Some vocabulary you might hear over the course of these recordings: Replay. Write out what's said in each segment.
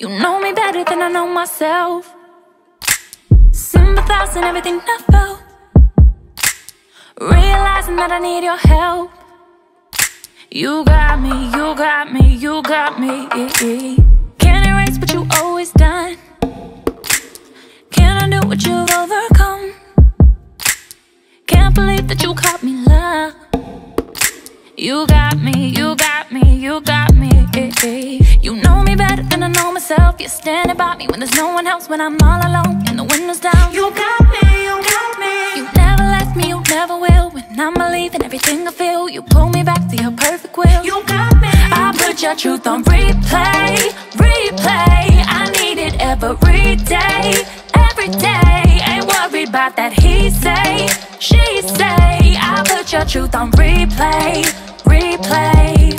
You know me better than I know myself. Sympathizing everything I felt, realizing that I need your help. You got me, you got me, you got me. Can't erase what you always done, can't undo what you've overcome. Can't believe that you caught me, love. You got me, you got me, you got me. You know me better than I know myself. You're standing by me when there's no one else, when I'm all alone and the window's down. You got me, you got me. You never left me, you never will. When I'm leaving everything I feel, you pull me back to your perfect will. You got me. I put your truth on replay, replay. I need it every day, every day. Ain't worried about that he say, she say. I put your truth on replay, replay.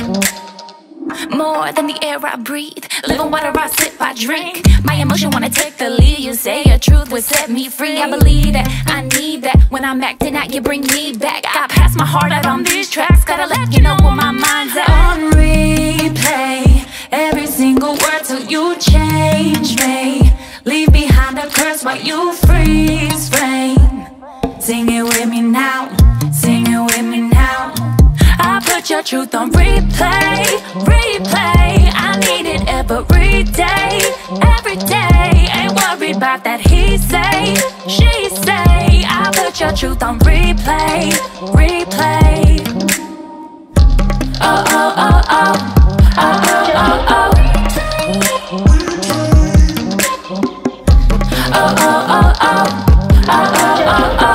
More than the air I breathe, living water I sip, I drink. My emotion wanna take the lead. You say your truth would set me free. I believe that, I need that. When I'm acting out, you bring me back. I pass my heart out on these tracks. Gotta let you know where my mind's at. On replay, every single word till you change me. Leave behind a curse while you freeze frame. Sing it with me now, sing it with me now. I put your truth on replay, replay. I need it every day, ain't worried about that he say, she say. I put your truth on replay, replay. Oh, oh, oh, oh, oh, oh, oh, oh. Oh, oh, oh, oh, oh, oh, oh, oh.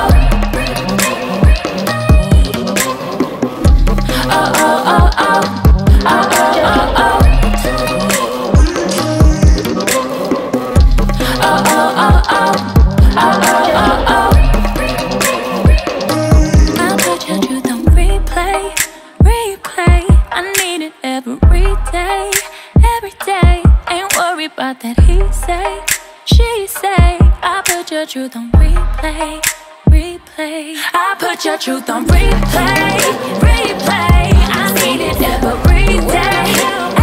About that he say, she say. I put your truth on replay, replay. I put your truth on replay, replay. I need it every day.